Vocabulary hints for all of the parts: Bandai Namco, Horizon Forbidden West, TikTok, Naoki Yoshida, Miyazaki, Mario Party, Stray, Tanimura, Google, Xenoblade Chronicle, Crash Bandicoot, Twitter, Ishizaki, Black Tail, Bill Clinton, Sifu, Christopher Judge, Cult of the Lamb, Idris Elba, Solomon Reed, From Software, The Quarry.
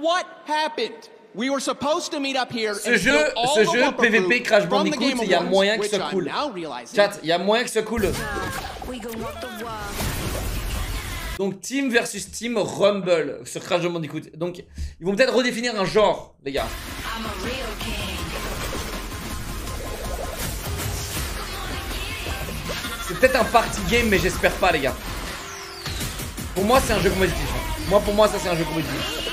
What happened? We were supposed to meet up here and ce jeu PVP Crash Bandicoot, il y a moyen que ça coule. Chat, il y a moyen que ça coule. Donc team versus team Rumble sur Crash Bandicoot. Donc ils vont peut-être redéfinir un genre, les gars. C'est peut-être un party game, mais j'espère pas, les gars. Pour moi, c'est un jeu compétitif. Moi, pour moi, ça c'est un jeu compétitif.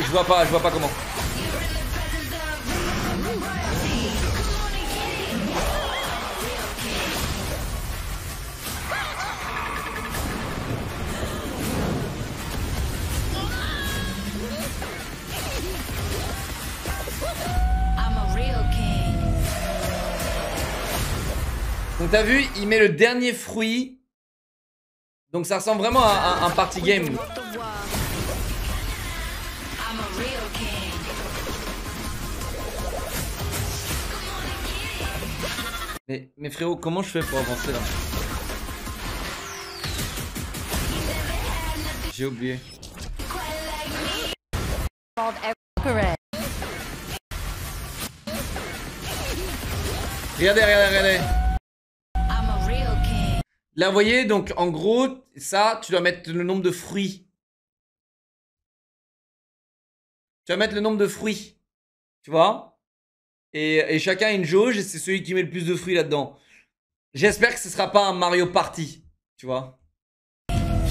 Je vois pas comment. Donc t'as vu, il met le dernier fruit. Donc ça ressemble vraiment à un party game. Mais frérot, comment je fais pour avancer là? J'ai oublié. Regardez, regardez. Là, vous voyez, donc en gros, ça, tu dois mettre le nombre de fruits. Tu vas mettre le nombre de fruits. Tu vois? Et chacun a une jauge et c'est celui qui met le plus de fruits là-dedans. J'espère que ce sera pas un Mario Party, tu vois.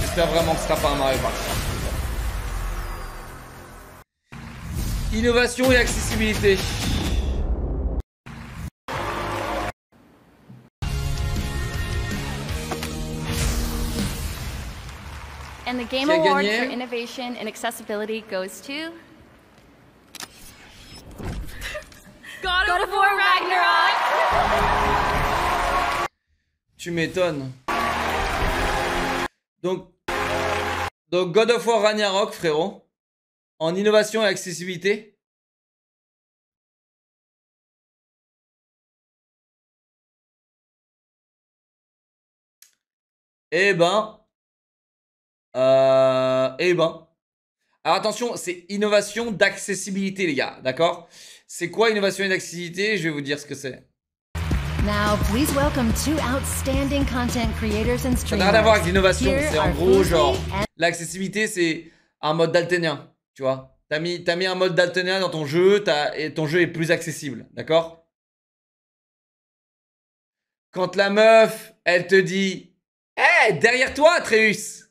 J'espère vraiment que ce sera pas un Mario Party. Innovation et accessibilité. And the Game Award for Innovation and Accessibility goes to God of War Ragnarok. Tu m'étonnes. Donc God of War Ragnarok, frérot, en innovation et accessibilité. Alors attention, c'est innovation d'accessibilité, les gars, d'accord? C'est quoi innovation et d'accessibilité? Je vais vous dire ce que c'est. Now, please welcome two outstanding content creators and streamers. Ça n'a rien à voir avec l'innovation, c'est en gros genre... L'accessibilité, c'est un mode daltonien, tu vois. T'as mis un mode daltonien dans ton jeu, et ton jeu est plus accessible, d'accord? Quand la meuf, elle te dit « Hey, derrière toi, Atreus !»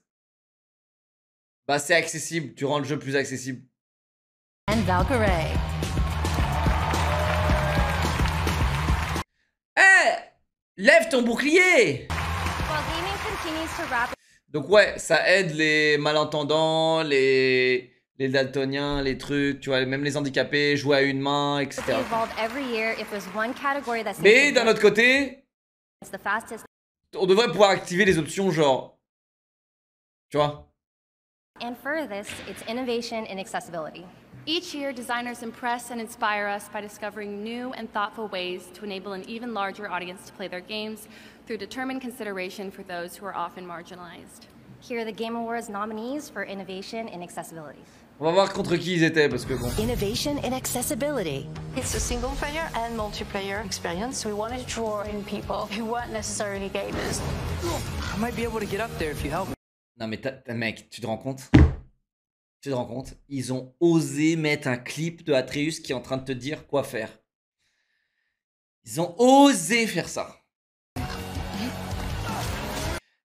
Bah c'est accessible, tu rends le jeu plus accessible. And Valkyrie. Hey, lève ton bouclier. Donc ouais, ça aide les malentendants, les daltoniens, les trucs, tu vois, même les handicapés, jouer à une main, etc. Mais d'un autre côté, on devrait pouvoir activer les options genre, tu vois. And for this, it's innovation and accessibility. Each year, designers impress and inspire us by discovering new and thoughtful ways to enable an even larger audience to play their games through determined consideration for those who are often marginalized. Here are the Game Awards nominees for innovation and accessibility. On va voir contre qui ils étaient parce que bon. Innovation and accessibility. It's a single player and multiplayer experience. We wanted to draw in people who weren't necessarily gamers. I might be able to get up there if you help me. Non mais mec, tu te rends compte? Tu te rends compte? Ils ont osé mettre un clip de Atreus qui est en train de te dire quoi faire. Ils ont osé faire ça.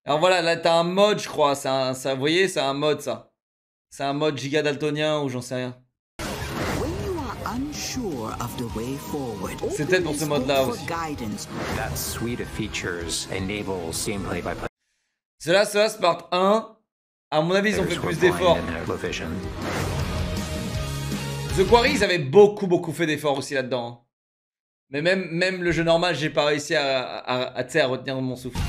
Alors voilà, là t'as un mode je crois, vous voyez, c'est un mode ça. C'est un mode giga daltonien ou j'en sais rien. C'est peut-être pour ce mode là aussi. Cela se passe par 1. À mon avis, ils ont fait plus d'efforts. The Quarry, ils avaient beaucoup fait d'efforts aussi là-dedans. Mais même le jeu normal, j'ai pas réussi à retenir mon souffle.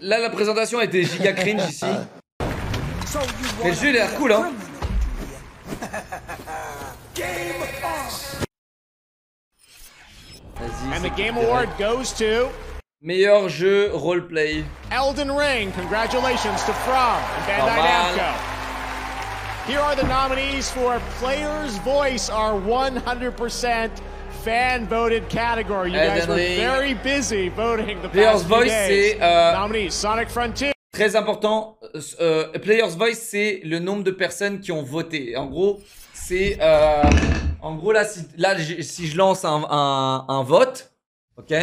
Là, la présentation était giga cringe ici. Mais le jeu il a l'air cool, hein. And the Game Award goes to meilleur jeu roleplay. Elden Ring, congratulations to From and Bandai Namco. Here are the nominees for Player's Voice, our 100% fan-voted category. You guys were very busy voting the past few days. Nominees, Sonic Frontiers. Très important, Player's Voice, c'est le nombre de personnes qui ont voté. En gros, c'est... en gros, là, si je lance un vote, ok,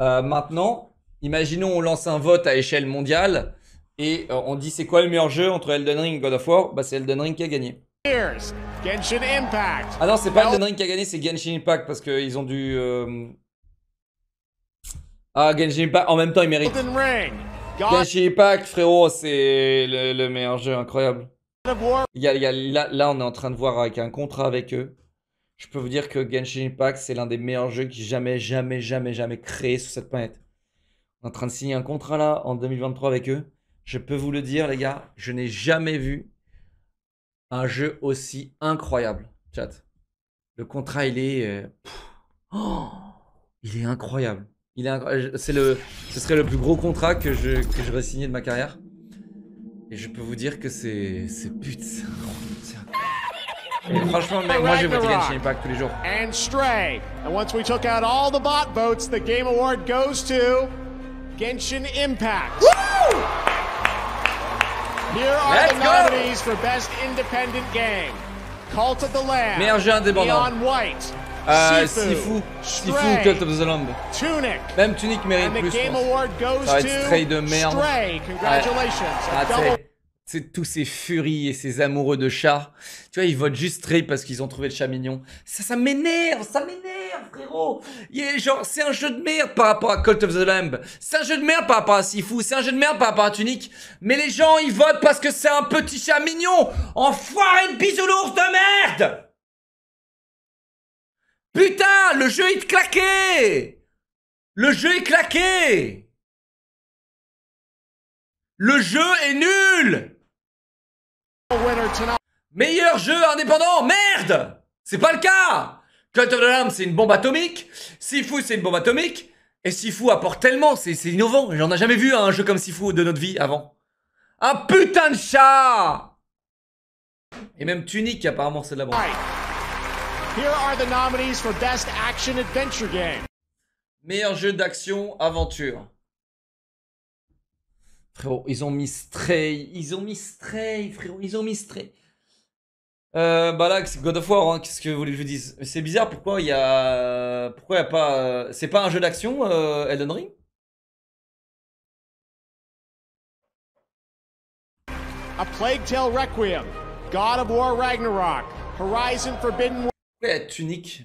maintenant, imaginons on lance un vote à échelle mondiale. Et on dit c'est quoi le meilleur jeu entre Elden Ring et God of War? Bah c'est Elden Ring qui a gagné. Genshin Impact. Ah non, c'est pas Elden Ring qui a gagné, c'est Genshin Impact parce qu'ils ont dû... Ah, Genshin Impact, en même temps ils méritent. Genshin Impact, frérot, c'est le meilleur jeu, incroyable. Là, on est en train de voir avec un contrat avec eux. Je peux vous dire que Genshin Impact, c'est l'un des meilleurs jeux qui jamais créé sur cette planète. On est en train de signer un contrat là, en 2023 avec eux. Je peux vous le dire, les gars, je n'ai jamais vu un jeu aussi incroyable. Chat, le contrat, il est... il est incroyable. Ce serait le plus gros contrat que j'aurais signé de ma carrière. Et je peux vous dire que c'est... putain. Et franchement, mec, moi j'ai voté Genshin Impact tous les jours. And Stray. And once we took out all the bot votes, the Game Award goes to Genshin Impact. Woo! Here are the nominees for Best Independent Game. Cult of the Lamb, meilleur jeu indépendant. Neon White, Sifu, Cult of the Lamb. Tunic. Même Tunic mérite plus. Ça va être Stray de merde. Tous ces furies et ces amoureux de chats. Tu vois, ils votent juste Stray parce qu'ils ont trouvé le chat mignon. Ça m'énerve, frérot. C'est un jeu de merde par rapport à Cult of the Lamb. C'est un jeu de merde par rapport à Sifu. C'est un jeu de merde par rapport à Tunic. Mais les gens, ils votent parce que c'est un petit chat mignon. Enfoiré de bisounours de merde. Putain, le jeu est claqué. Le jeu est nul. Meilleur jeu indépendant, merde. C'est pas le cas. Cult of the Lamb, c'est une bombe atomique. Sifu, c'est une bombe atomique. Et Sifu apporte tellement, c'est innovant. J'en ai jamais vu un jeu comme Sifu de notre vie avant. Un putain de chat. Et même Tunic, apparemment, c'est de la bombe. Meilleur jeu d'action-aventure. Frérot, ils ont mis Stray. Frérot, ils ont mis Stray. Bah là, c'est God of War, hein, qu'est-ce que vous voulez que je vous dise? C'est bizarre, pourquoi il n'y a pas... C'est pas un jeu d'action, Elden Ring? A Plague Tale Requiem, God of War Ragnarok, Horizon Forbidden West... Pourquoi il y a Tunic?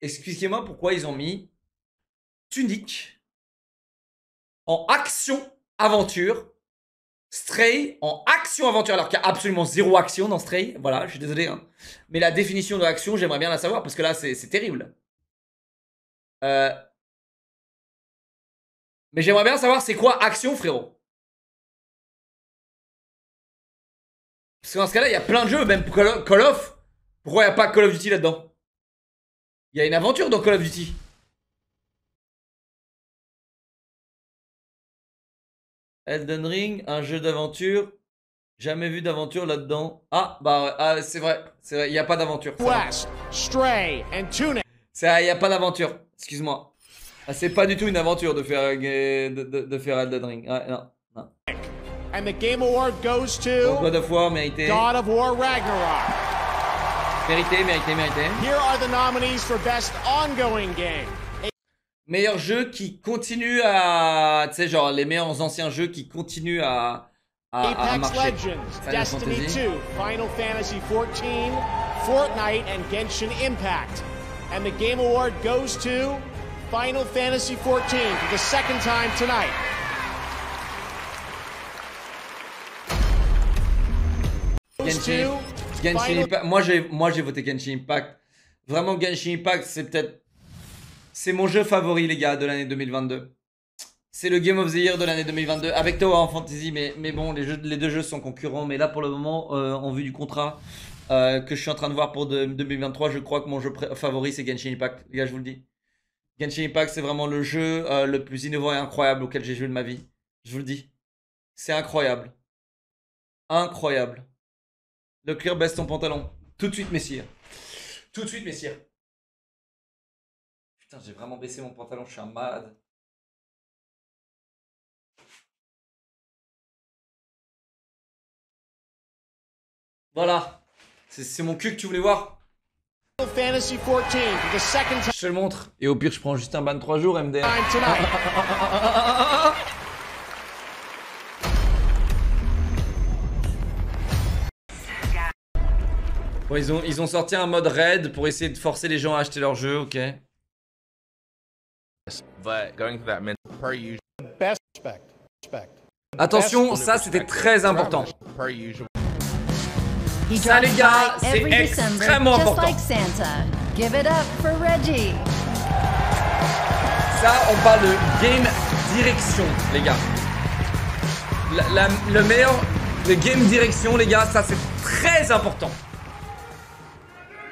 Expliquez-moi pourquoi ils ont mis Tunic en action-aventure. Stray en action-aventure, alors qu'il y a absolument zéro action dans Stray. Voilà, je suis désolé. Hein. Mais la définition de action, j'aimerais bien la savoir, parce que là, c'est terrible. Mais j'aimerais bien savoir c'est quoi action, frérot. Parce que dans ce cas-là, il y a plein de jeux, même Call of. Pourquoi il n'y a pas Call of Duty là-dedans? Il y a une aventure dans Call of Duty. Elden Ring, un jeu d'aventure. Jamais vu d'aventure là-dedans. Ah, bah ah, c'est vrai. Il n'y a pas d'aventure. Il n'y a pas d'aventure. Excuse-moi. Ah, c'est pas du tout une aventure de faire, Elden Ring. Ah, non, non. And the Game Award goes to God of War, mérité. God of War Ragnarok. Mérité. Here are the nominees for Best Ongoing Game. Meilleur jeu qui continue à... Tu sais, genre, les meilleurs anciens jeux qui continuent à marcher. Apex Legends, Destiny 2, Final Fantasy XIV, Fortnite and Genshin Impact. And the Game Award goes to Final Fantasy XIV for the second time tonight. Genshin Impact. Moi, j'ai voté Genshin Impact. Vraiment, Genshin Impact, c'est peut-être... C'est mon jeu favori, les gars, de l'année 2022. C'est le Game of the Year de l'année 2022 avec Tower of Fantasy. Mais bon, les deux jeux sont concurrents. Mais là, pour le moment, en vue du contrat que je suis en train de voir pour 2023, je crois que mon jeu favori, c'est Genshin Impact. Les gars, je vous le dis. Genshin Impact, c'est vraiment le jeu le plus innovant et incroyable auquel j'ai joué de ma vie. Je vous le dis. C'est incroyable. Incroyable. Le cuir baisse ton pantalon. Tout de suite, messire. Tout de suite, messire. Putain, j'ai vraiment baissé mon pantalon, je suis un malade. Voilà. C'est mon cul que tu voulais voir. Je te le montre. Et au pire, je prends juste un ban de 3 jours, MDR. Bon, ils ont sorti un mode raid pour essayer de forcer les gens à acheter leur jeu, ok. Attention, ça c'était très important. Ça les gars, c'est extrêmement important. Ça, on parle de game direction, les gars. Le meilleur de game direction, les gars, ça c'est très important.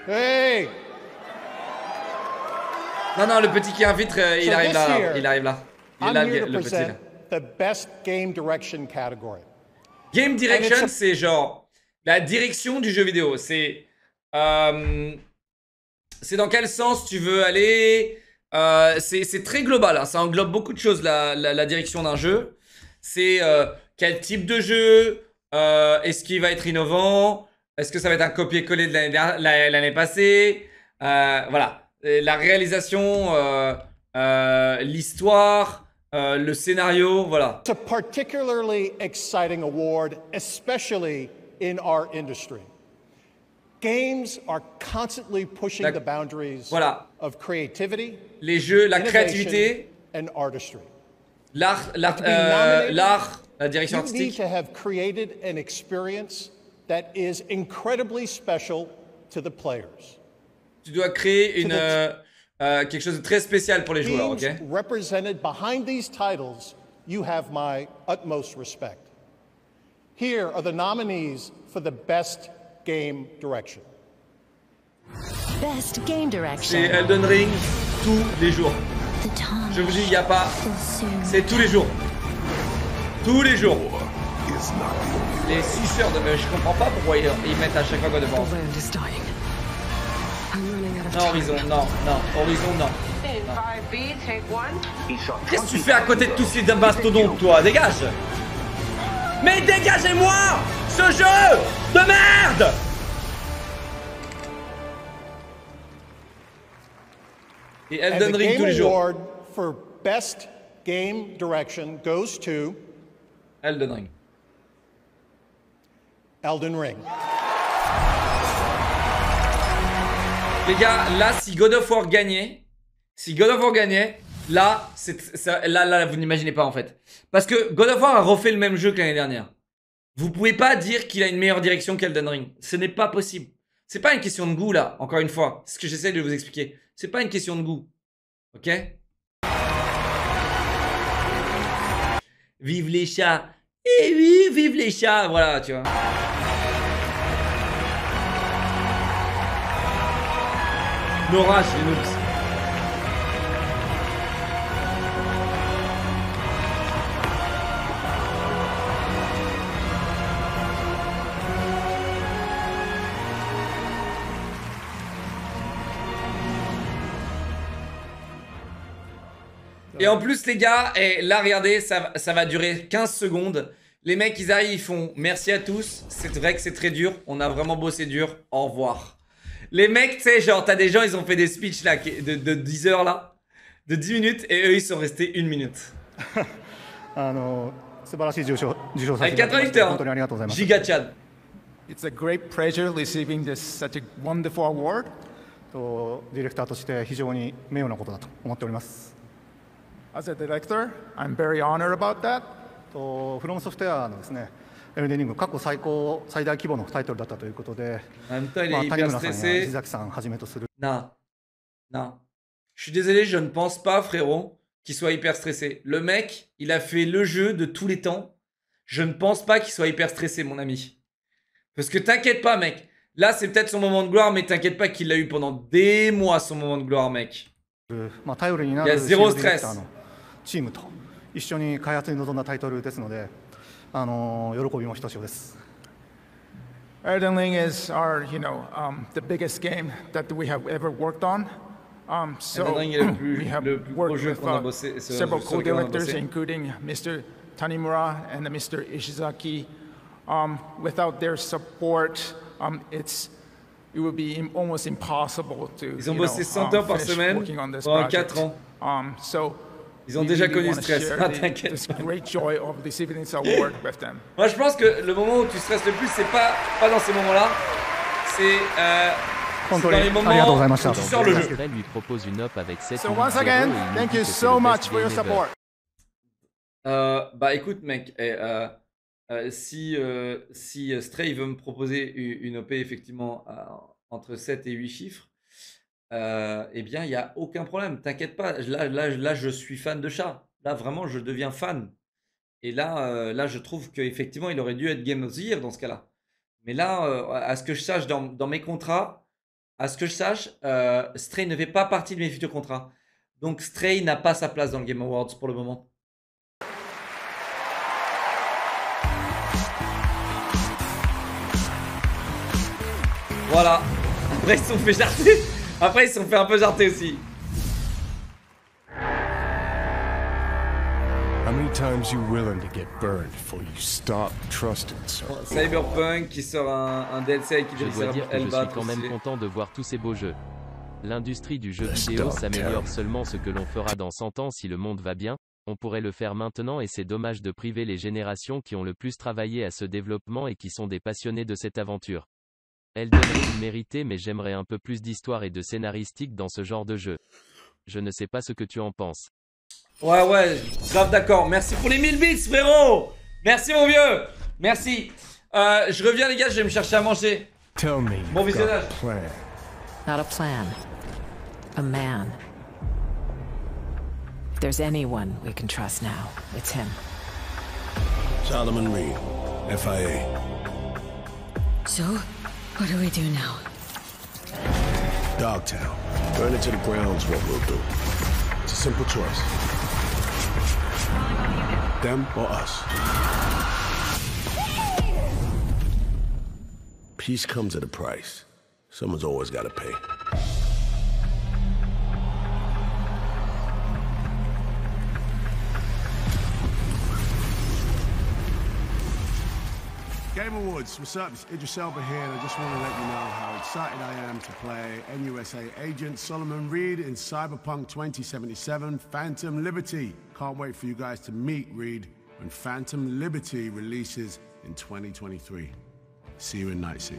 Hey. Non, non, le petit qui invite, il arrive là, il arrive là. Il est là, le petit là. Game direction, c'est genre la direction du jeu vidéo. C'est dans quel sens tu veux aller. C'est très global, hein. Ça englobe beaucoup de choses, la direction d'un jeu. C'est quel type de jeu, est-ce qu'il va être innovant, est-ce que ça va être un copier-coller de l'année passée, voilà. La réalisation, l'histoire, le scénario, voilà. It's a particularly exciting award, especially in our industry. Games are constantly pushing the boundaries of creativity, les jeux, la créativité, and artistry. L'art, la direction artistique. You need to have created an experience that is incredibly special to the players. Tu dois créer une, quelque chose de très spécial pour les joueurs, ok? C'est Elden Ring tous les jours. Je vous dis, il n'y a pas... C'est tous les jours. Tous les jours. Les 6 heures de... Je comprends pas pourquoi ils mettent à chaque fois qu'on devant. Non, Horizon, non, non, Horizon, non. Qu'est-ce que tu fais à côté de tous ces mastodontes, toi? Dégage! Mais dégagez-moi ce jeu de merde! Et Elden Ring tous les jours. Elden Ring. Elden Ring. Les gars, là, si God of War gagnait, là, vous n'imaginez pas en fait. Parce que God of War a refait le même jeu que l'année dernière. Vous pouvez pas dire qu'il a une meilleure direction qu'Elden Ring. Ce n'est pas possible. C'est pas une question de goût là, encore une fois. C'est ce que j'essaie de vous expliquer. C'est pas une question de goût. Ok? Vive les chats. Eh oui, vive les chats. Voilà, tu vois. L'orage, les noobs. Et en plus, les gars, et là, regardez, ça va durer 15 secondes. Les mecs, ils arrivent, ils font merci à tous. C'est vrai que c'est très dur. On a vraiment bossé dur. Au revoir. Les mecs, tu sais, genre, t'as des gens, ils ont fait des speeches là, de 10 heures là, de 10 minutes, et eux, ils sont restés 1 minute. Avec 88 heures, hein. Giga Chad. It's a great pleasure receiving this such a wonderful award. As a director, I'm very honored about that. Elden Ring, en même temps, il est hyper stressé. Non, non. Je suis désolé, je ne pense pas, frérot, qu'il soit hyper stressé. Le mec, il a fait le jeu de tous les temps. Je ne pense pas qu'il soit hyper stressé, mon ami. Parce que t'inquiète pas, mec. Là, c'est peut-être son moment de gloire, mais t'inquiète pas qu'il l'a eu pendant des mois, son moment de gloire, mec. Il y a zéro stress. Elden Ring is our, the biggest game that we have ever worked on. So we have worked with several co-directors, including Mr. Tanimura and Mr. Ishizaki. Without their support, it would be almost impossible to finish working on this project. So ils ont déjà connu le stress, t'inquiète pas. Moi je pense que le moment où tu stresses le plus, c'est pas dans ces moments-là, c'est dans les moments où tu sors le jeu. Lui propose une op avec 7 so once again, thank you so much for your support. Bah écoute mec, si Stray veut me proposer une OP effectivement entre 7 et 8 chiffres, eh bien, il n'y a aucun problème, t'inquiète pas, là, je suis fan de chat, là, vraiment, je deviens fan. Et là, là je trouve qu'effectivement, il aurait dû être Game of the Year dans ce cas-là. Mais là, à ce que je sache, dans mes contrats, à ce que je sache, Stray ne fait pas partie de mes futurs contrats. Donc, Stray n'a pas sa place dans le Game Awards pour le moment. Voilà, après, ils se sont fait jarter. Après, ils se sont fait un peu jarter aussi. Cyberpunk qui sort un DLC qui je dois dire que je suis quand même content de voir tous ces beaux jeux. L'industrie du jeu vidéo s'améliore seulement ce que l'on fera dans 100 ans si le monde va bien. On pourrait le faire maintenant et c'est dommage de priver les générations qui ont le plus travaillé à ce développement et qui sont des passionnés de cette aventure. Elden Ring méritait, mais j'aimerais un peu plus d'histoire et de scénaristique dans ce genre de jeu. Je ne sais pas ce que tu en penses. Ouais, grave d'accord. Merci pour les 1000 bits, frérot. Merci, mon vieux. Merci. Je reviens, les gars, je vais me chercher à manger. Bon visionnage. Not a plan. A man. If there's anyone we can trust now, it's him. Solomon Reed, FIA. So? What do we do now? Dogtown. Burn it to the ground's what we'll do. It's a simple choice. Them or us. Peace comes at a price. Someone's always got to pay. Game Awards, what's up? It's Idris Elba here, and I just want to let you know how excited I am to play NUSA agent Solomon Reed in Cyberpunk 2077 Phantom Liberty. Can't wait for you guys to meet Reed when Phantom Liberty releases in 2023. See you in Night City.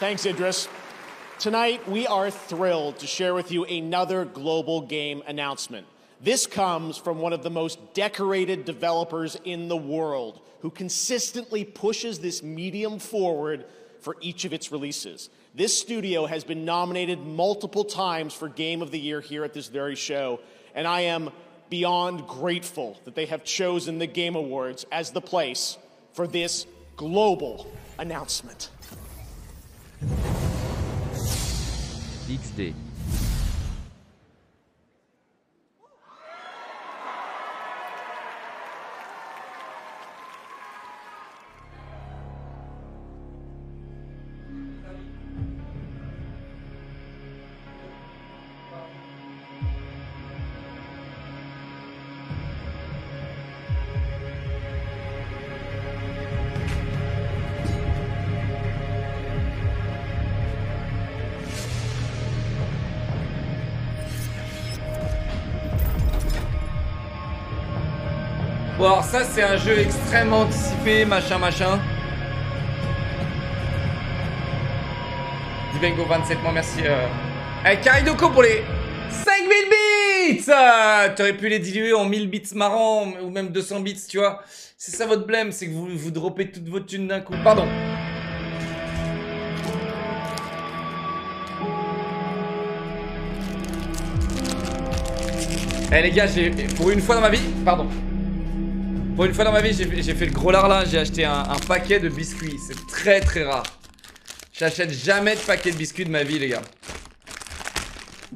Thanks, Idris. Tonight, we are thrilled to share with you another global game announcement. This comes from one of the most decorated developers in the world, who consistently pushes this medium forward for each of its releases. This studio has been nominated multiple times for Game of the Year here at this very show, and I am beyond grateful that they have chosen the Game Awards as the place for this global announcement. XD. Bon, alors ça c'est un jeu extrêmement anticipé, machin. Dibengo 27 mois, merci. Kaidoko pour les 5000 bits. T'aurais pu les diluer en 1000 bits marrants ou même 200 bits, tu vois. C'est ça votre blème, c'est que vous droppez toutes vos thunes d'un coup. Pardon. Eh les gars, pour une fois dans ma vie, pardon. Pour une fois dans ma vie, j'ai fait le gros lard là, j'ai acheté un paquet de biscuits, c'est très rare. J'achète jamais de paquet de biscuits de ma vie, les gars.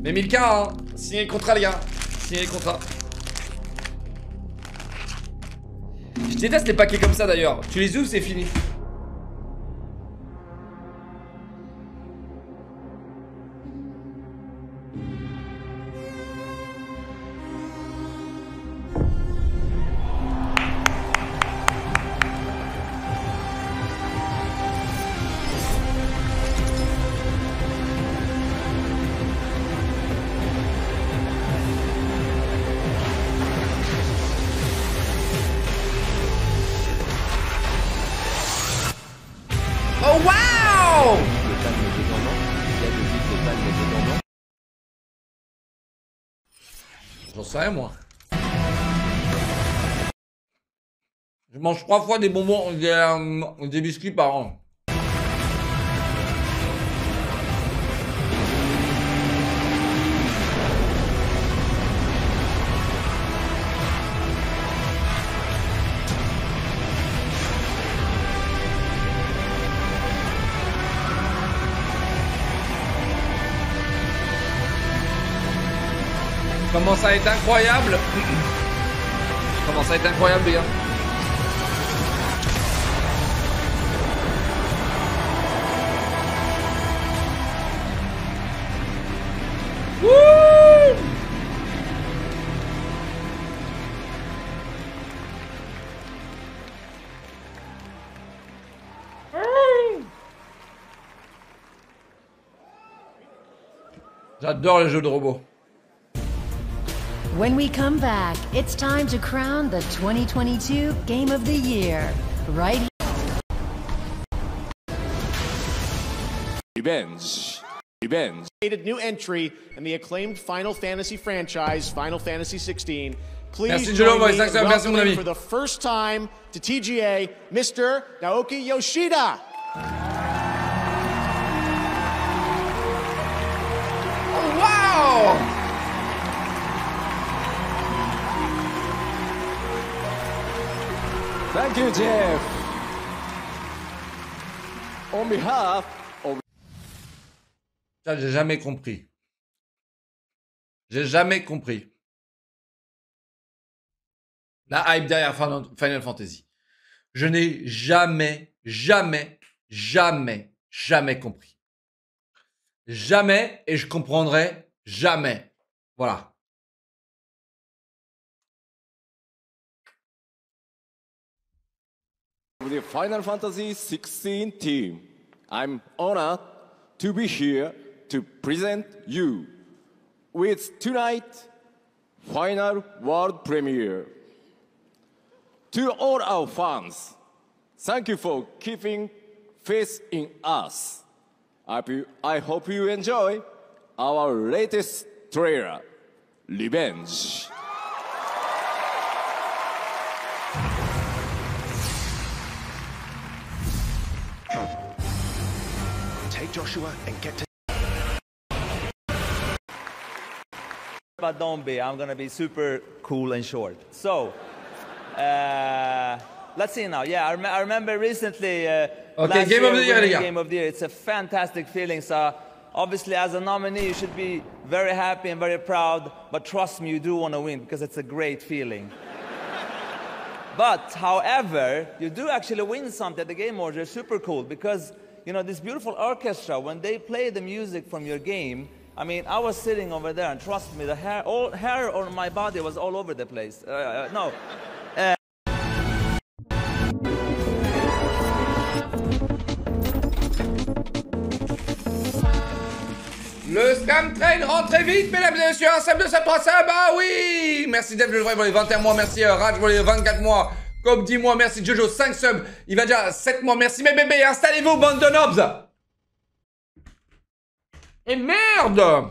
Mais 1000K, hein. Signez le contrat, les gars. Signez le contrat. Je déteste les paquets comme ça, d'ailleurs. Tu les ouvres, c'est fini. Moi, je mange 3 fois des bonbons, des biscuits par an. Comment ça est incroyable. Comment ça est incroyable, les gars. Wouh. J'adore les jeux de robots. When we come back, it's time to crown the 2022 Game of the Year, right here. Revenge. New entry in the acclaimed Final Fantasy franchise, Final Fantasy 16. Please join me welcoming for the first time to TGA, Mr. Naoki Yoshida. Oh, wow! Thank you, Jeff. On behalf of... Ça, j'ai jamais compris. J'ai jamais compris. La hype derrière Final Fantasy. Je n'ai jamais compris. Jamais, et je comprendrai jamais. Voilà. The Final Fantasy 16 team. I'm honored to be here to present you with tonight's final world premiere. To all our fans, thank you for keeping faith in us. I hope you enjoy our latest trailer, Revenge. Joshua and get to but don't be, I'm gonna be super cool and short. So let's see now. Yeah, I remember recently okay, game of the year. It's a fantastic feeling. So obviously as a nominee you should be very happy and very proud, but trust me, you do want to win because it's a great feeling. But however, you do actually win something at the Game Awards. It's super cool because you know, this beautiful orchestra, when they play the music from your game, I mean, I was sitting over there, and trust me, the hair, all hair on my body was all over the place. No. Le Scam Train, rentrez vite, mesdames et messieurs, un Sam de Sam Prasam, ah oui. Merci Dave, le vrai pour les 21 mois, merci Raj pour les 24 mois. Comme 10 mois, merci Jojo, 5 subs, il va déjà 7 mois, merci mes bébés, installez-vous bande de nobs. Et merde.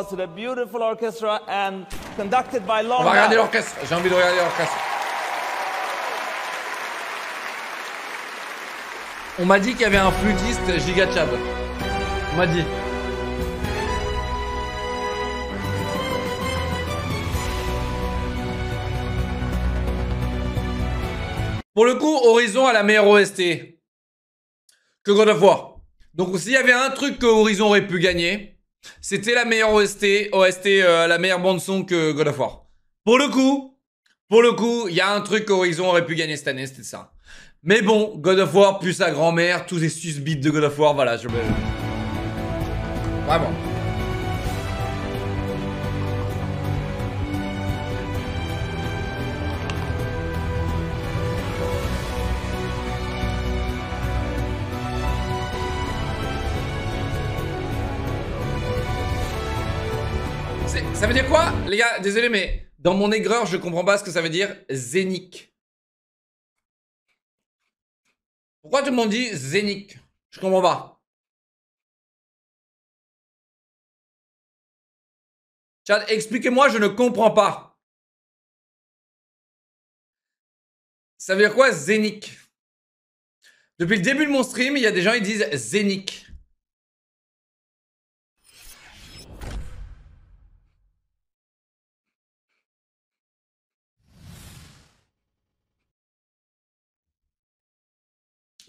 Applause to the beautiful orchestra and conducted by Lorna. On va regarder l'orchestre. J'ai envie de regarder l'orchestre. On m'a dit qu'il y avait un flûtiste giga chab. On m'a dit. Pour le coup, Horizon a la meilleure OST que God of War. Donc s'il y avait un truc que Horizon aurait pu gagner, c'était la meilleure OST, la meilleure bande-son que God of War. Pour le coup, il y a un truc qu'Horizon aurait pu gagner cette année, c'était ça. Mais bon, God of War plus sa grand-mère, tous les suspits de God of War, voilà, je me... Vraiment. Ça veut dire quoi? Les gars, désolé, mais dans mon aigreur, je comprends pas ce que ça veut dire zénique. Pourquoi tout le monde dit zénique? Je comprends pas. Chat, expliquez-moi, je ne comprends pas. Ça veut dire quoi zénique? Depuis le début de mon stream, il y a des gens qui disent zénique.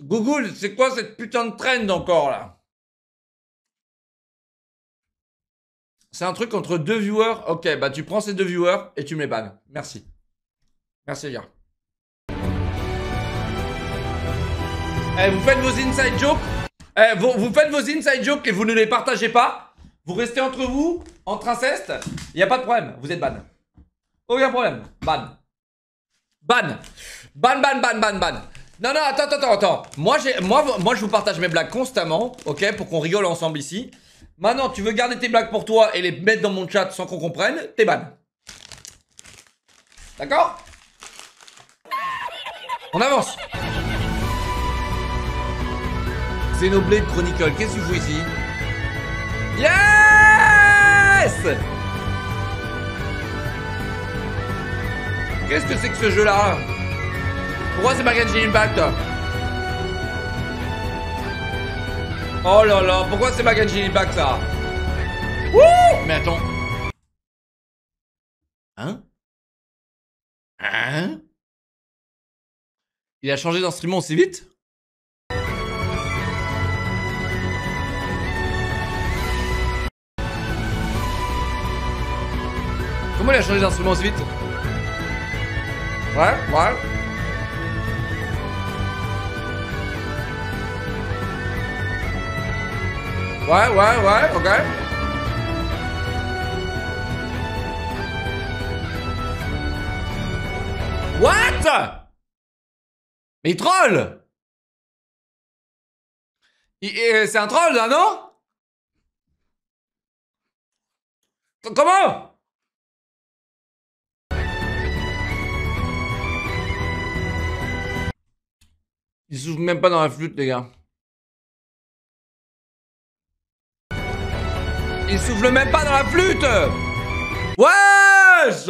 Google, c'est quoi cette putain de trend encore là? C'est un truc entre deux viewers. Ok, bah tu prends ces deux viewers et tu me les bannes. Merci. Merci les gars. Eh, vous faites vos inside jokes. Eh, vous faites vos inside jokes et vous ne les partagez pas. Vous restez entre vous, entre incestes. Il n'y a pas de problème. Vous êtes ban. Aucun problème. Ban. Ban. Ban, ban, ban, ban, ban. Non, non, attends. Moi, je vous partage mes blagues constamment, ok, pour qu'on rigole ensemble ici. Maintenant, tu veux garder tes blagues pour toi et les mettre dans mon chat sans qu'on comprenne, t'es ban. D'accord? On avance. Xenoblade Chronicle, qu'est-ce que tu joues ici? Yes! Qu'est-ce que c'est que ce jeu-là? Pourquoi c'est pas Genshin Impact? Oh là là, pourquoi c'est pas Genshin Impact ça? Wouh! Mais attends. Hein? Il a changé d'instrument aussi vite? Comment il a changé d'instrument aussi vite? Ouais. Ouais, ok. What? Mais il troll! C'est un troll là, non? Comment? Il s'ouvre même pas dans la flûte, les gars. Il souffle même pas dans la flûte! Wesh!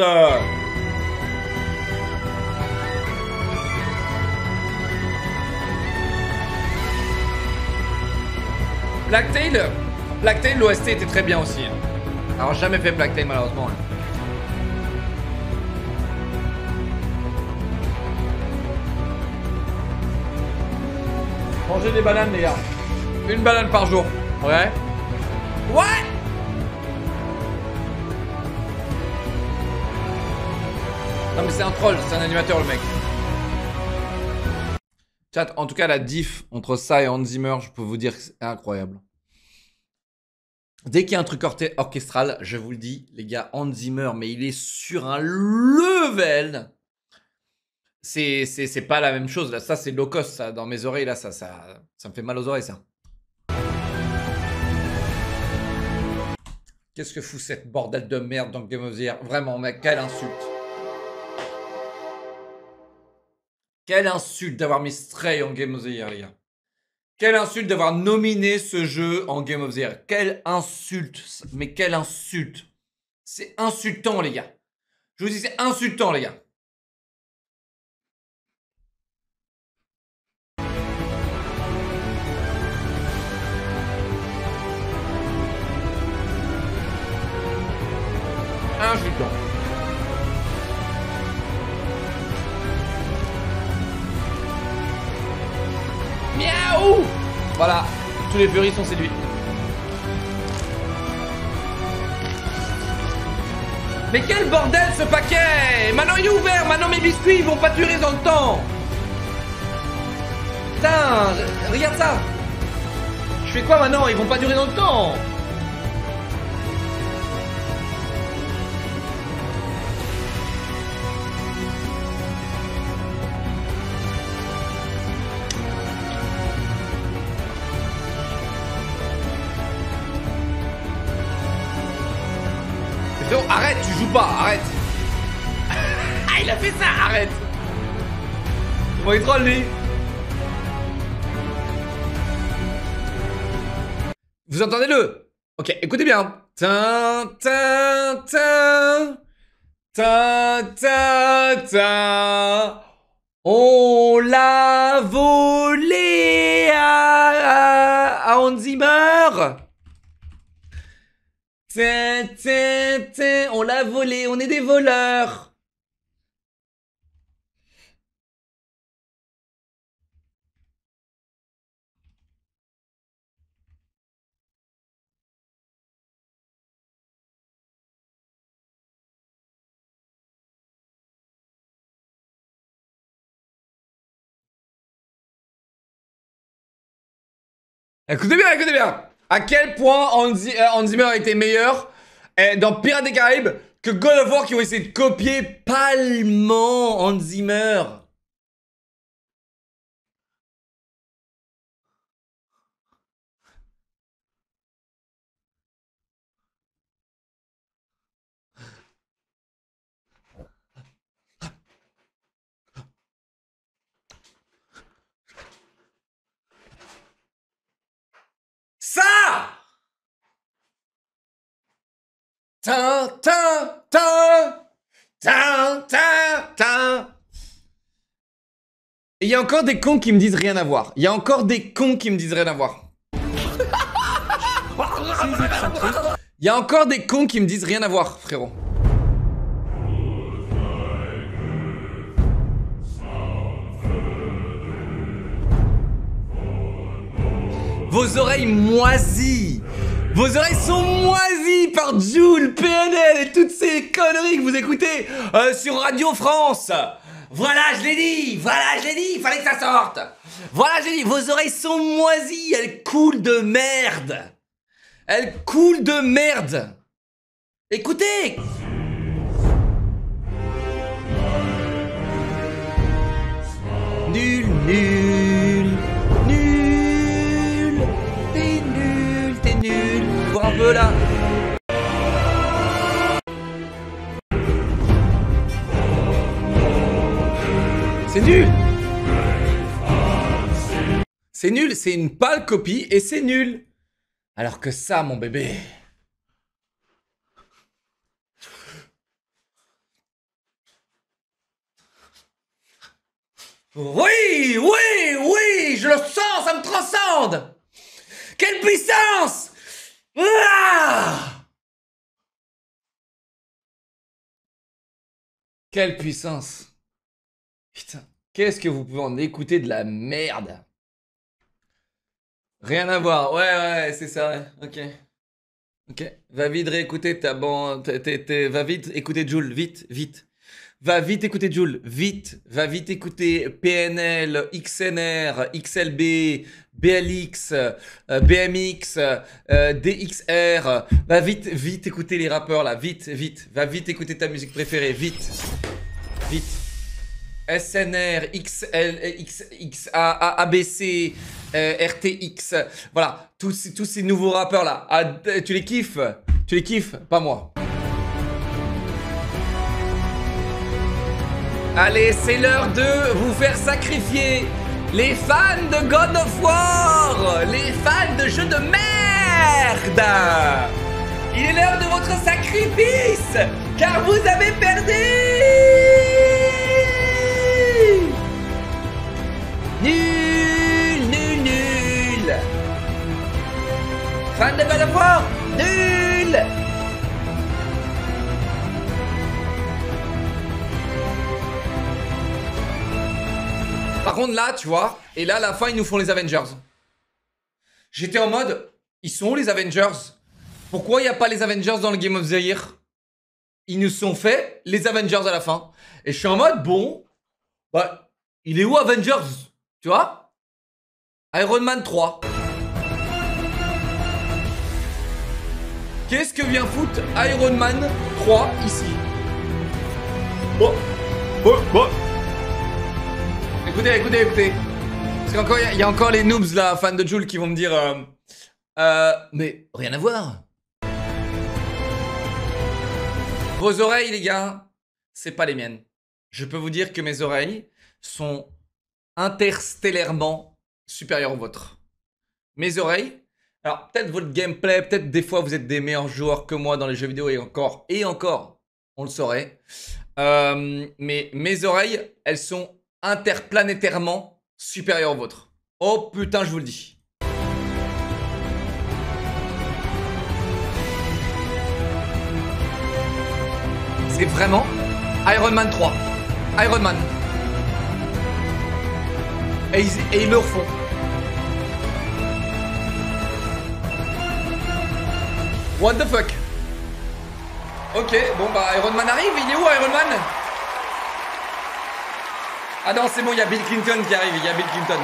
Black Tail, l'OST était très bien aussi. Alors, jamais fait Black Tail, malheureusement. Mangez des bananes, les gars. Une banane par jour. Ouais. What? Non mais c'est un troll, c'est un animateur le mec. Chat, en tout cas la diff entre ça et Hans Zimmer, je peux vous dire que c'est incroyable. Dès qu'il y a un truc orchestral, je vous le dis, les gars, Hans Zimmer, mais il est sur un level. C'est pas la même chose, là, ça c'est low cost, ça, dans mes oreilles, là, ça me fait mal aux oreilles, ça. Qu'est-ce que fout cette bordel de merde dans Game of the Year? Vraiment, mec, quelle insulte. Quelle insulte d'avoir mis Stray en Game of the Year, les gars. Quelle insulte d'avoir nominé ce jeu en Game of the Year. Quelle insulte. Mais quelle insulte. C'est insultant, les gars. Je vous dis, c'est insultant, les gars. 1 gigant. Miaou! Voilà, tous les furies sont séduits. Mais quel bordel ce paquet! Maintenant il est ouvert, maintenant mes biscuits ils vont pas durer dans le temps. Putain, regarde ça. Je fais quoi maintenant? Ils vont pas durer dans le temps. Arrête, tu joues pas, arrête. Ah, il a fait ça, arrête. Bon, il troll, lui. Vous entendez-le? Ok, écoutez bien. Tin, tin, tin. Tin, tin, tin. On l'a volé à Hans Zimmer. Tiens, tiens, tiens, on l'a volé, on est des voleurs. Écoutez bien, écoutez bien. À quel point Hans Zimmer a été meilleur dans Pirates des Caraïbes que God of War qui ont essayé de copier palmement Hans Zimmer. Ça! Tin, tin, tin! Tin, tin, tin! Et il y a encore des cons qui me disent rien à voir. Il y a encore des cons qui me disent rien à voir. Il y a encore des cons qui me disent rien à voir, frérot. Vos oreilles moisies. Vos oreilles sont moisies par Jules, PNL et toutes ces conneries que vous écoutez sur Radio France. Voilà, je l'ai dit. Voilà, je l'ai dit. Il fallait que ça sorte. Voilà, j'ai dit. Vos oreilles sont moisies. Elles coulent de merde. Elles coulent de merde. Écoutez. Nul, nul. Un peu là. C'est nul. C'est nul, c'est une pâle copie et c'est nul. Alors que ça, mon bébé. Oui, oui, oui, je le sens, ça me transcende. Quelle puissance! Ah! Quelle puissance! Putain, qu'est-ce que vous pouvez en écouter de la merde! Rien à voir, ouais, c'est ça, ouais. Ok. Ok, va vite réécouter ta bande. Va vite écouter Jules, vite, vite. Va vite écouter Jules, vite. Va vite écouter PNL, XNR, XLB, BLX, BMX, DXR. Va vite, vite écouter les rappeurs là, vite, vite. Va vite écouter ta musique préférée, vite. Vite. SNR, XL, XA, ABC, RTX. Voilà, tous ces nouveaux rappeurs là. Ah, tu les kiffes? Tu les kiffes? Pas moi. Allez, c'est l'heure de vous faire sacrifier. Les fans de God of War, les fans de jeux de merde. Il est l'heure de votre sacrifice, car vous avez perdu. Nul, nul, nul. Fans de God of War, nul. contre là, tu vois, et là à la fin ils nous font les Avengers. J'étais en mode, ils sont où les Avengers? Pourquoi il n'y a pas les Avengers dans le Game of the Year? Ils nous sont fait les Avengers à la fin. Et je suis en mode, bon, bah, il est où Avengers? Tu vois? Iron Man 3. Qu'est-ce que vient foutre Iron Man 3 ici? Bon. Écoutez. Parce qu'encore, il y a encore les noobs là, fans de Jules, qui vont me dire mais rien à voir. Vos oreilles, les gars, c'est pas les miennes. Je peux vous dire que mes oreilles sont interstellairement supérieures aux vôtres. Mes oreilles, alors peut-être votre gameplay, peut-être des fois vous êtes des meilleurs joueurs que moi dans les jeux vidéo et encore, on le saurait. Mais mes oreilles, elles sont interplanétairement supérieures aux vôtres. Oh putain, je vous le dis. C'est vraiment Iron Man 3. Iron Man. Et ils le refont. What the fuck? Ok, bon bah Iron Man arrive, il est où Iron Man? Ah non, c'est bon, il y a Bill Clinton qui arrive, il y a Bill Clinton.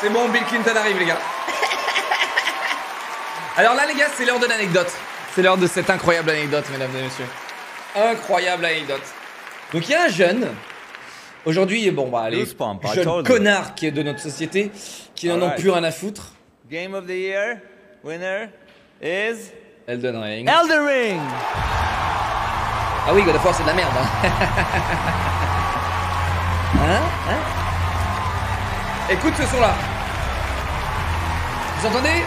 C'est bon, Bill Clinton arrive, les gars. Alors là, les gars, c'est l'heure de l'anecdote. C'est l'heure de cette incroyable anecdote, mesdames et messieurs. Incroyable anecdote. Donc il y a un jeune... Aujourd'hui, bon bah les jeunes connards qui est de notre société, qui n'en ont plus rien à foutre. Game of the Year winner is Elden Ring. Elden Ring. Ah oui, God of War, c'est de la merde. Hein? Écoute ce son là. Vous entendez?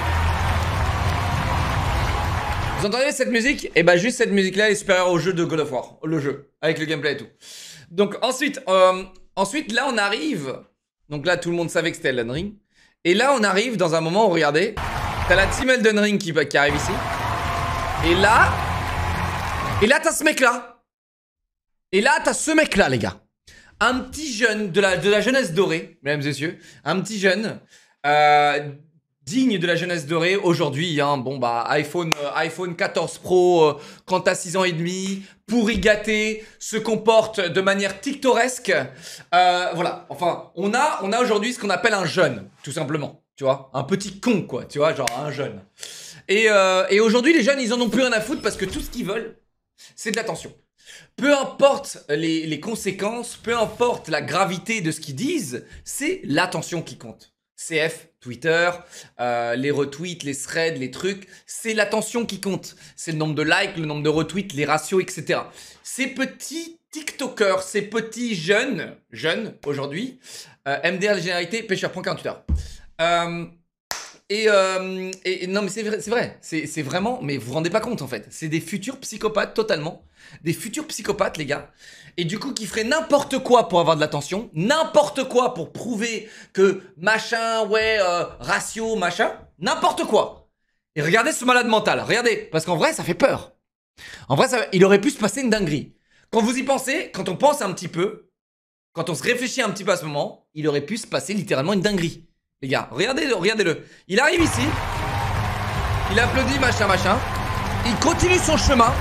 Vous entendez cette musique? Et eh ben juste cette musique là est supérieure au jeu de God of War, le jeu avec le gameplay et tout. Donc ensuite, là on arrive. Donc là tout le monde savait que c'était Elden Ring. Et là on arrive dans un moment où regardez, t'as la team Elden Ring qui arrive ici. Et là t'as ce mec là. Les gars. Un petit jeune de la jeunesse dorée, mesdames et messieurs. Un petit jeune digne de la jeunesse dorée aujourd'hui. Hein, bon bah iPhone 14 Pro quand t'as 6 ans et demi. Pourri gâté, se comporte de manière tictoresque. Voilà, enfin, on a aujourd'hui ce qu'on appelle un jeune, tout simplement. Tu vois, un petit con, quoi, tu vois, genre un jeune. Et aujourd'hui, les jeunes, ils en ont plus rien à foutre parce que tout ce qu'ils veulent, c'est de l'attention. Peu importe les conséquences, peu importe la gravité de ce qu'ils disent, c'est l'attention qui compte. CF, Twitter, les retweets, les threads, les trucs, c'est l'attention qui compte. C'est le nombre de likes, le nombre de retweets, les ratios, etc. Ces petits TikTokers, ces petits jeunes aujourd'hui, MDR de généralité, pêcheur, prends 48 heures. Non mais c'est vrai, c'est vraiment, mais vous vous rendez pas compte en fait. C'est des futurs psychopathes totalement, des futurs psychopathes les gars. Et du coup qui feraient n'importe quoi pour avoir de l'attention, n'importe quoi pour prouver que machin, ouais, ratio, machin, n'importe quoi. Et regardez ce malade mental, regardez, parce qu'en vrai ça fait peur. En vrai ça, il aurait pu se passer une dinguerie. Quand vous y pensez, quand on pense un petit peu, quand on se réfléchit un petit peu à ce moment, il aurait pu se passer littéralement une dinguerie. Les gars, regardez-le. Il arrive ici. Il applaudit, machin. Il continue son chemin.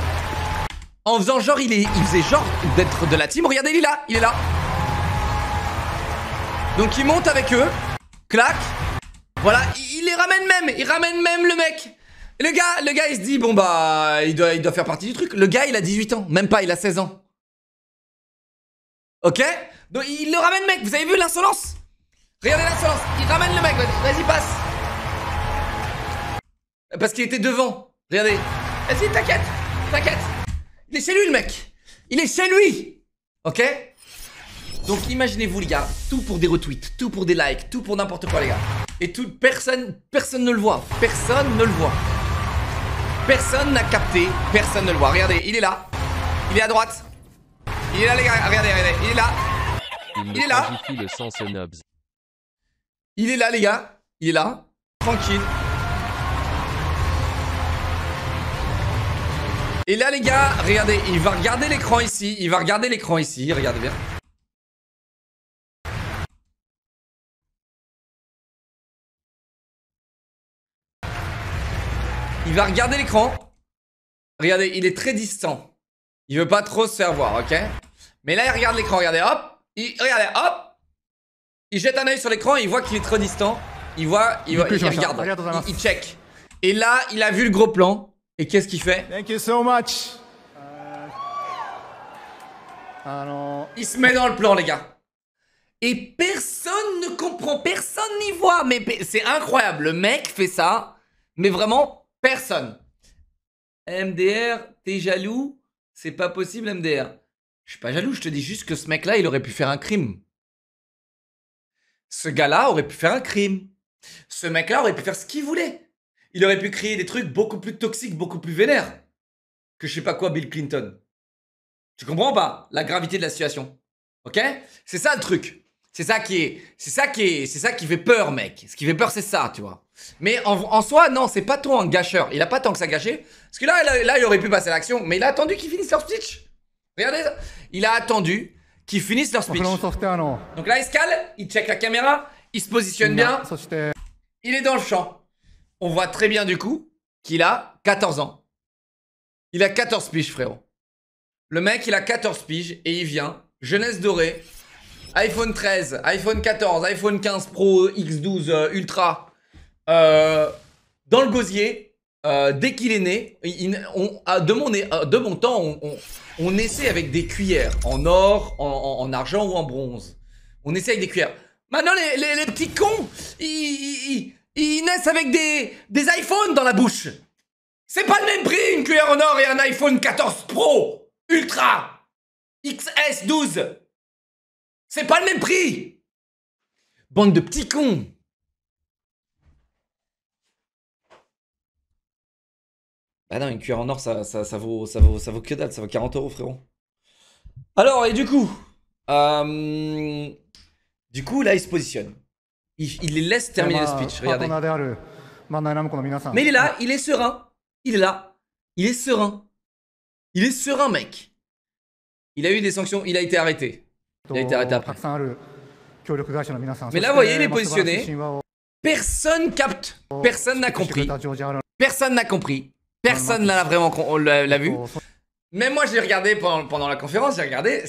En faisant genre, il faisait genre d'être de la team. Regardez, il est là. Donc il monte avec eux. Clac. Voilà, il les ramène même. Il ramène même le mec. Et le gars, il se dit, bon bah, il doit faire partie du truc. Le gars, il a 18 ans. Même pas, il a 16 ans. Ok? Donc il le ramène, mec. Vous avez vu l'insolence? Regardez l'insolence, il ramène le mec, vas-y passe. Parce qu'il était devant, regardez. Vas-y t'inquiète. Il est chez lui le mec, il est chez lui. Ok. Donc imaginez-vous les gars, tout pour des retweets, tout pour des likes, tout pour n'importe quoi les gars. Et tout, personne ne le voit, personne ne le voit. Personne n'a capté, personne ne le voit, regardez, il est là. Il est à droite. Il est là les gars, regardez, il est là. Il est là. Il est là, les gars. Il est là. Tranquille. Et là, les gars, regardez. Il va regarder l'écran ici. Regardez bien. Il va regarder l'écran. Regardez, il est très distant. Il veut pas trop se faire voir, ok? Mais là, il regarde l'écran, regardez, hop. Il jette un œil sur l'écran et il voit qu'il est trop distant. Il check. Et là, il a vu le gros plan. Et qu'est-ce qu'il fait? Thank you so much. Il se met dans le plan, les gars. Et personne ne comprend, personne n'y voit. Mais c'est incroyable, le mec fait ça. Mais vraiment, personne. MDR, t'es jaloux? C'est pas possible, MDR. Je suis pas jaloux, je te dis juste que ce mec-là, il aurait pu faire un crime. Ce gars-là aurait pu faire un crime. Ce mec-là aurait pu faire ce qu'il voulait. Il aurait pu créer des trucs beaucoup plus toxiques, beaucoup plus vénères que je sais pas quoi Bill Clinton. Tu comprends pas la gravité de la situation, ok? C'est ça le truc. C'est ça qui fait peur, mec. Ce qui fait peur, c'est ça, tu vois. Mais en soi, non, c'est pas tant un gâcheur. Il a pas tant que ça gâché. Parce que là, il aurait pu passer à l'action. Mais il a attendu qu'ils finissent leur speech. Regardez ça. Il a attendu qu'ils finissent leur speech. Donc là, il se cale, il check la caméra, il se positionne bien. Il est dans le champ. On voit très bien, du coup, qu'il a 14 ans. Il a 14 piges, frérot. Le mec, il a 14 piges et il vient. Jeunesse dorée. iPhone 13, iPhone 14, iPhone 15 Pro, X12 Ultra. Dans le gosier, dès qu'il est né, de mon temps, on essaie avec des cuillères en or, en argent ou en bronze. On essaie avec des cuillères. Maintenant, les petits cons, ils naissent avec des iPhones dans la bouche. C'est pas le même prix, une cuillère en or et un iPhone 14 Pro, Ultra, XS12. C'est pas le même prix. Bande de petits cons. Bah non, une cuillère en or, ça vaut que dalle, ça vaut 40 €, frérot. Alors, et du coup, là, il se positionne. Il les laisse terminer le speech, regardez. Mais il est là, il est serein. Il est là, il est serein. Il est serein, mec. Il a eu des sanctions, il a été arrêté. Il a été arrêté après. Mais là, vous voyez, il est positionné. Personne capte, personne n'a compris. Personne n'a compris. Personne l'a vraiment vu. Même moi, je l'ai regardé pendant la conférence. J'ai regardé,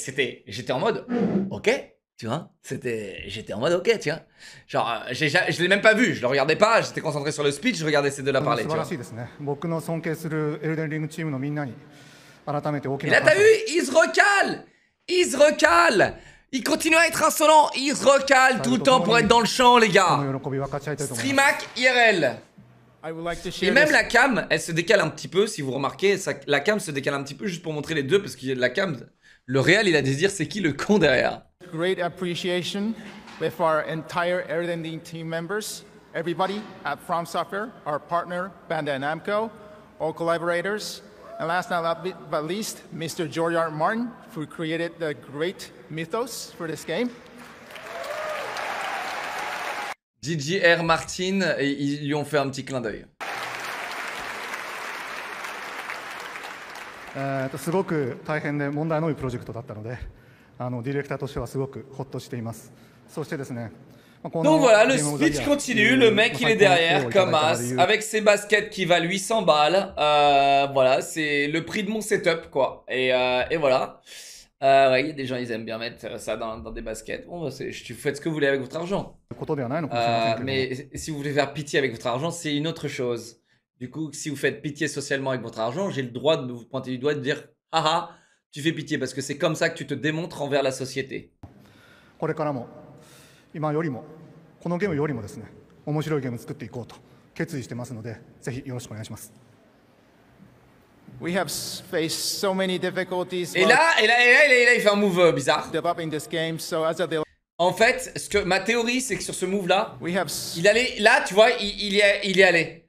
j'étais en mode ok, tu vois. J'étais en mode ok, tu vois. Genre, je l'ai même pas vu. Je le regardais pas. J'étais concentré sur le speech. Je regardais ces deux-là parler. Tu vois. Et là, t'as vu, il se recale. Il se recale. Il continue à être insolent. Il se recale tout le temps pour être dans le champ, les gars. Streamac IRL. Et même la cam, elle se décale un petit peu, si vous remarquez, la cam se décale un petit peu juste pour montrer les deux, parce qu'il y a de la cam, le réel il a dû se dire c'est qui le con derrière. Great appreciation with our entire Elden Ring team members, everybody at From Software, our partner Bandai Namco, all collaborators, and last but least, Mr. George R. Martin, who created the great mythos for this game. JJR Martin, et ils lui ont fait un petit clin d'œil. Donc voilà, le speech continue, le mec il est derrière, comme as, avec ses baskets qui valent 800 balles. Voilà, c'est le prix de mon setup, quoi. Et voilà. Ouais, il y a des gens, ils aiment bien mettre ça dans des baskets. Bon, bah, vous faites ce que vous voulez avec votre argent. Mais si vous voulez faire pitié avec votre argent, c'est une autre chose. Du coup, si vous faites pitié socialement avec votre argent, j'ai le droit de vous pointer du doigt et de dire « Ah ah, tu fais pitié » parce que c'est comme ça que tu te démontres envers la société. Et là, il fait un move bizarre. En fait, ma théorie, c'est que sur ce move-là, il allait, là, tu vois, il est allé.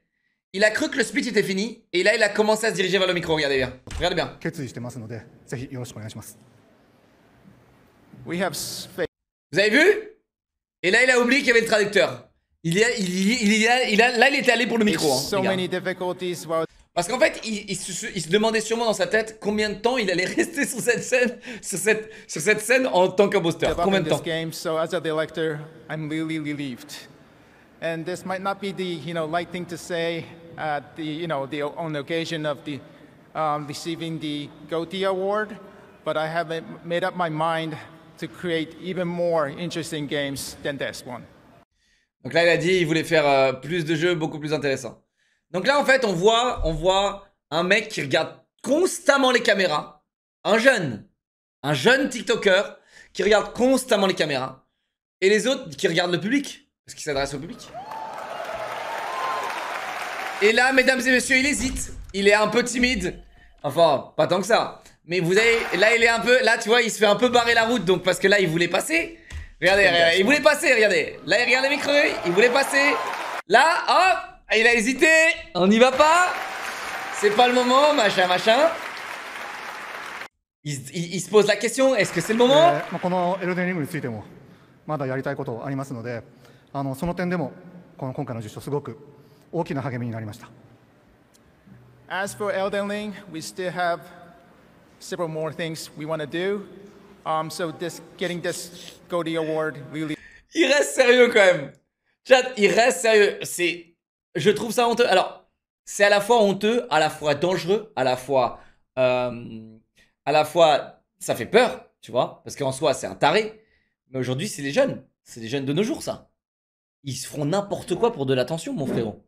Il a cru que le speech était fini, et là, il a commencé à se diriger vers le micro. Regardez bien. Regardez bien. Vous avez vu? Et là, il a oublié qu'il y avait le traducteur. Là, il était allé pour le micro. Hein, parce qu'en fait, il se demandait sûrement dans sa tête combien de temps il allait rester sur cette scène, en tant qu'imposteur. Combien de temps? at the, on the occasion of the receiving the GOTY Award, but I haven't made up my mind to create even more interesting games than this one. Donc là, il a dit il voulait faire plus de jeux, beaucoup plus intéressants. Donc là, en fait, on voit un mec qui regarde constamment les caméras, un jeune TikToker qui regarde constamment les caméras, et les autres qui regardent le public, parce qu'il s'adresse au public. Et là, mesdames et messieurs, il hésite. Il est un peu timide. Enfin, pas tant que ça. Mais vous avez... Là, il est un peu... Là, tu vois, il se fait un peu barrer la route. Donc, parce que là, il voulait passer. Regardez, il voulait passer, regardez. Là, il regarde les micros. Il voulait passer. Là, hop, il a hésité. On n'y va pas. C'est pas le moment, machin, machin. Il se pose la question. Est-ce que c'est le moment? As for Elden Ring, we still have several more things we want to do. So getting this GOTY Award really... Il reste sérieux quand même. Chat, il reste sérieux. C'est... Je trouve ça honteux. Alors, c'est à la fois honteux, à la fois dangereux, à la fois... Ça fait peur, tu vois, parce qu'en soi, c'est un taré. Mais aujourd'hui, c'est les jeunes. C'est les jeunes de nos jours, ça. Ils se feront n'importe quoi pour de l'attention, mon frérot.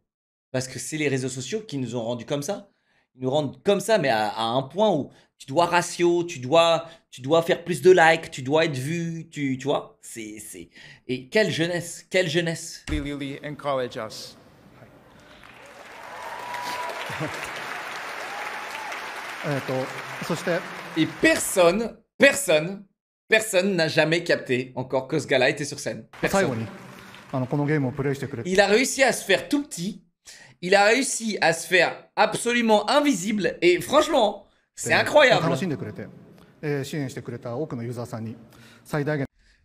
Parce que c'est les réseaux sociaux qui nous ont rendus comme ça. Ils nous rendent comme ça, mais à un point où tu dois ratio, tu dois faire plus de likes, tu dois être vu, tu vois. C'est... Et quelle jeunesse, quelle jeunesse. Really encourage us. Et personne n'a jamais capté encore que ce gars-là était sur scène. Personne. Il a réussi à se faire tout petit. Il a réussi à se faire absolument invisible. Et franchement, c'est incroyable.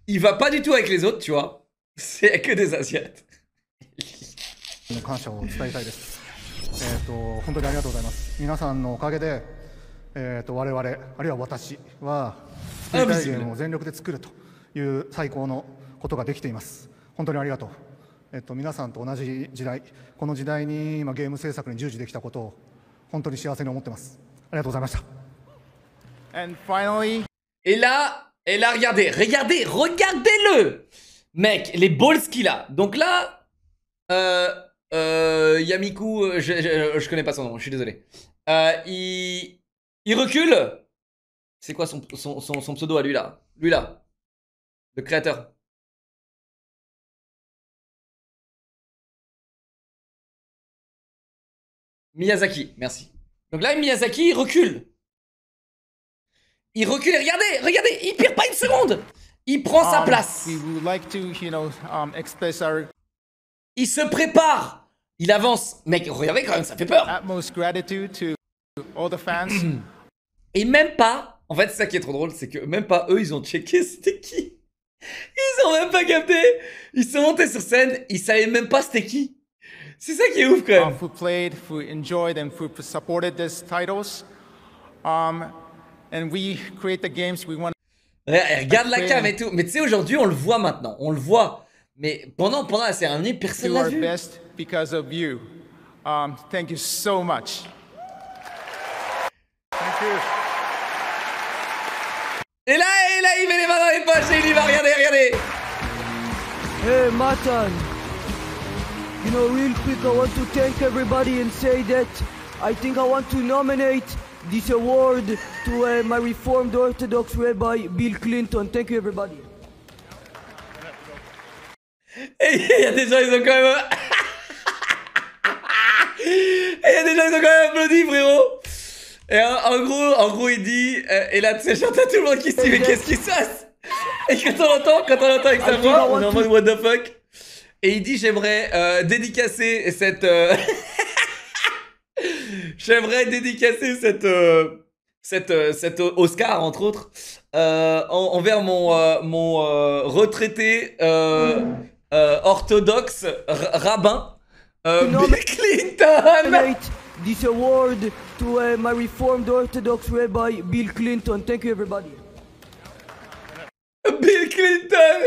Il va pas du tout avec les autres, tu vois. C'est que des Asiates. Invisible. Et là, regardez-le, mec, les balls qu'il a. Donc là, Yamiku, je connais pas son nom, je suis désolé. Il recule. C'est quoi son pseudo à lui là? Lui là, le créateur. Miyazaki, merci. Donc là, Miyazaki, il recule. Il recule et regardez, il perd pas une seconde. Il prend sa place. Il se prépare. Il avance. Mec, regardez quand même, ça fait peur. Et même pas, en fait, c'est ça qui est trop drôle, c'est que même pas eux, ils ont checké c'était qui. Ils ont même pas capté. Ils sont montés sur scène, ils savaient même pas c'était qui. C'est ça qui est ouf quand même. Who played, who enjoyed and who supported these titles. And we create the games we want. Regarde la cam et tout. Mais tu sais, aujourd'hui, on le voit maintenant. On le voit. Mais pendant la cérémonie, personne l'a vu. Best because of you. Thank you so much. Thank you. Et là, il met les mains dans les poches et il y va. Regardez. Hey, Martin. You know, real quick, I want to thank everybody and say that I think I want to nominate this award to my Reformed Orthodox Rabbi Bill Clinton. Thank you, everybody. Il y a des gens, ils ont quand même... Il y a des gens, ils ont quand même applaudi, frérot. Et en gros, il dit... Et là, tu sais, j'entends tout le monde qui se dit, mais qu'est-ce qui se passe? Et quand on l'entend avec sa voix, on est en mode what the fuck. Et il dit j'aimerais dédicacer cette j'aimerais dédicacer cette Oscar entre autres envers mon retraité orthodoxe rabbin Bill Clinton. This award to my Reformed Orthodox Rabbi Bill Clinton. Thank you everybody. Bill Clinton. Putain.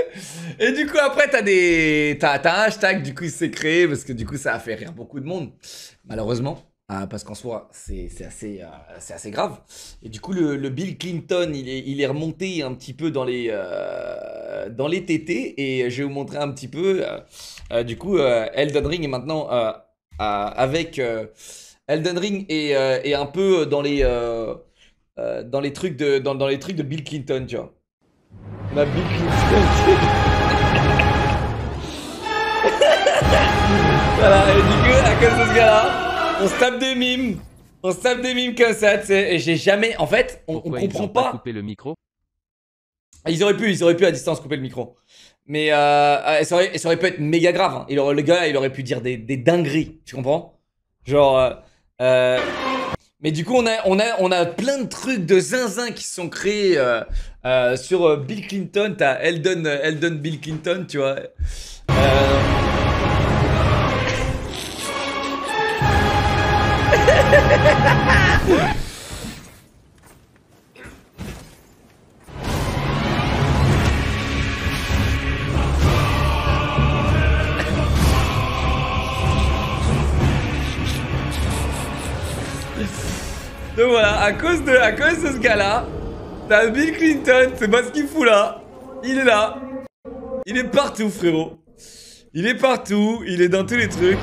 Et du coup après t'as des... t'as un hashtag du coup il s'est créé parce que du coup ça a fait rire beaucoup de monde malheureusement. Parce qu'en soi, c'est assez grave. Et du coup, le Bill Clinton, il est remonté un petit peu dans les TT. Et je vais vous montrer un petit peu. Du coup, Elden Ring est maintenant avec Elden Ring et un peu dans les trucs de dans les trucs de Bill Clinton, tu vois. La Bill Clinton. Voilà. Et du coup, à cause de ce gars-là. On se tape des mimes, comme ça, tu sais, et j'ai jamais, en fait, on comprend pas. Ils auraient pu couper le micro. Ils auraient pu à distance couper le micro. Mais ça aurait pu être méga grave, hein. Le gars, il aurait pu dire des dingueries, tu comprends? Genre, mais du coup, on a plein de trucs de zinzin qui sont créés sur Bill Clinton, t'as Elden Bill Clinton, tu vois. Donc voilà, à cause de ce gars-là, t'as Bill Clinton, c'est pas ce qu'il fout là. Il est là. Il est partout, frérot. Il est partout, il est dans tous les trucs.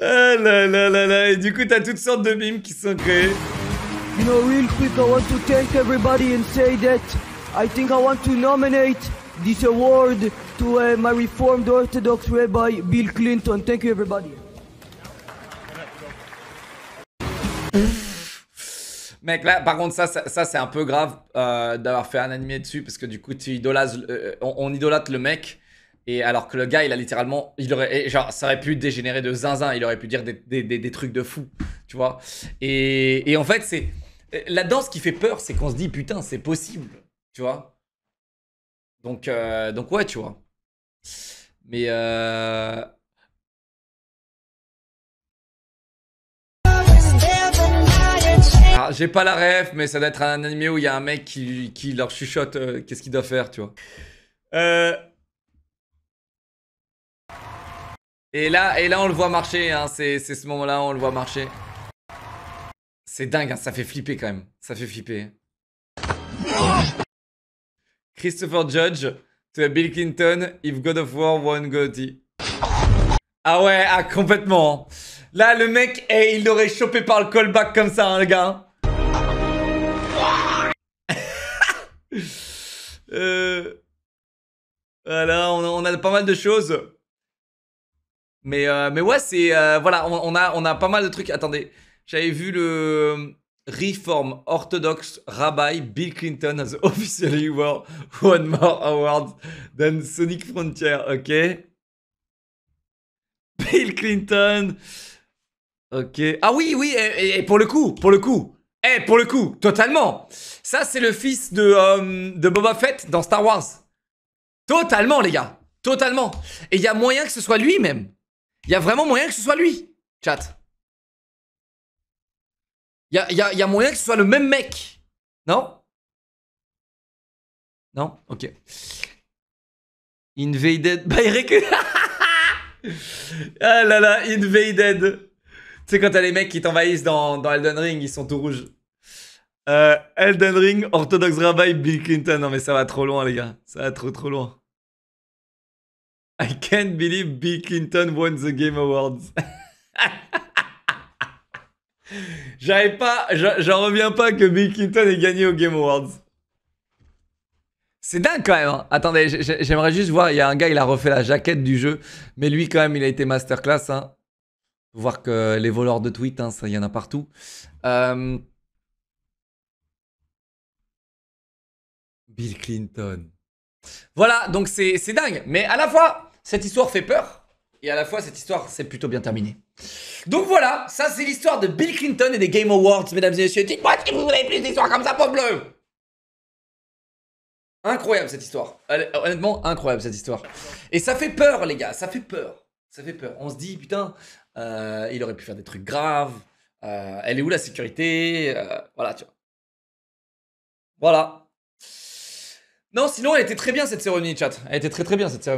Ah là là là là. Et du coup t'as toutes sortes de mimes qui sont créés. You know, real quick, I want to thank everybody and say that I think I want to nominate this award to my reformed Orthodox Rabbi Bill Clinton. Thank you everybody. Mec, là, par contre, ça c'est un peu grave d'avoir fait un animé dessus parce que du coup, on idolâtre le mec et alors que le gars, il a littéralement, genre, ça aurait pu dégénérer de zinzin, il aurait pu dire des trucs de fou, tu vois. Et en fait, c'est là-dedans ce qui fait peur, c'est qu'on se dit putain, c'est possible, tu vois. Donc ouais, tu vois. Mais j'ai pas la ref, mais ça doit être un animé où il y a un mec qui leur chuchote qu'est-ce qu'il doit faire, tu vois. Et là, on le voit marcher, hein, c'est ce moment-là, on le voit marcher. C'est dingue, hein, ça fait flipper quand même, ça fait flipper. Christopher Judge to Bill Clinton, if God of War won Gotti. Ah ouais, ah, complètement. Là, le mec, hey, il l'aurait chopé par le callback comme ça, hein, le gars. Voilà, on a pas mal de choses. Mais ouais, c'est... voilà, on a pas mal de trucs. Attendez, j'avais vu le... Reform Orthodox Rabbi Bill Clinton has officially won one more award than Sonic Frontiers. Ok. Bill Clinton... Ok. Ah oui, et pour le coup. Eh, pour le coup, totalement. Ça, c'est le fils de Boba Fett dans Star Wars. Totalement, les gars. Totalement. Et il y a moyen que ce soit lui, même. Il y a vraiment moyen que ce soit lui, chat. Il y a moyen que ce soit le même mec. Non? Non? Ok. Invaded by Rick. Ah là là, Invaded. Tu sais, quand t'as les mecs qui t'envahissent dans Elden Ring, ils sont tout rouges. Elden Ring, Orthodox Rabbi, Bill Clinton. Non, mais ça va trop loin, les gars. Ça va trop loin. I can't believe Bill Clinton won the Game Awards. J'en reviens pas que Bill Clinton ait gagné au Game Awards. C'est dingue quand même, hein. Attendez, j'aimerais juste voir, il y a un gars, il a refait la jaquette du jeu. Mais lui, quand même, il a été masterclass, hein. Voir que les voleurs de tweets, hein, ça, il y en a partout. Bill Clinton. Voilà, donc c'est dingue. Mais à la fois, cette histoire fait peur. Et à la fois, cette histoire, c'est plutôt bien terminée. Donc voilà, ça, c'est l'histoire de Bill Clinton et des Game Awards, mesdames et messieurs. Dites-moi si vous voulez plus d'histoires comme ça, pauvre bleu. Incroyable, cette histoire. Honnêtement, incroyable, cette histoire. Et ça fait peur, les gars, ça fait peur. Ça fait peur. On se dit, putain, Il aurait pu faire des trucs graves. Elle est où la sécurité? Voilà, tu vois. Voilà. Non, sinon, elle était très bien cette cérémonie, chat. Elle était très bien cette cérémonie.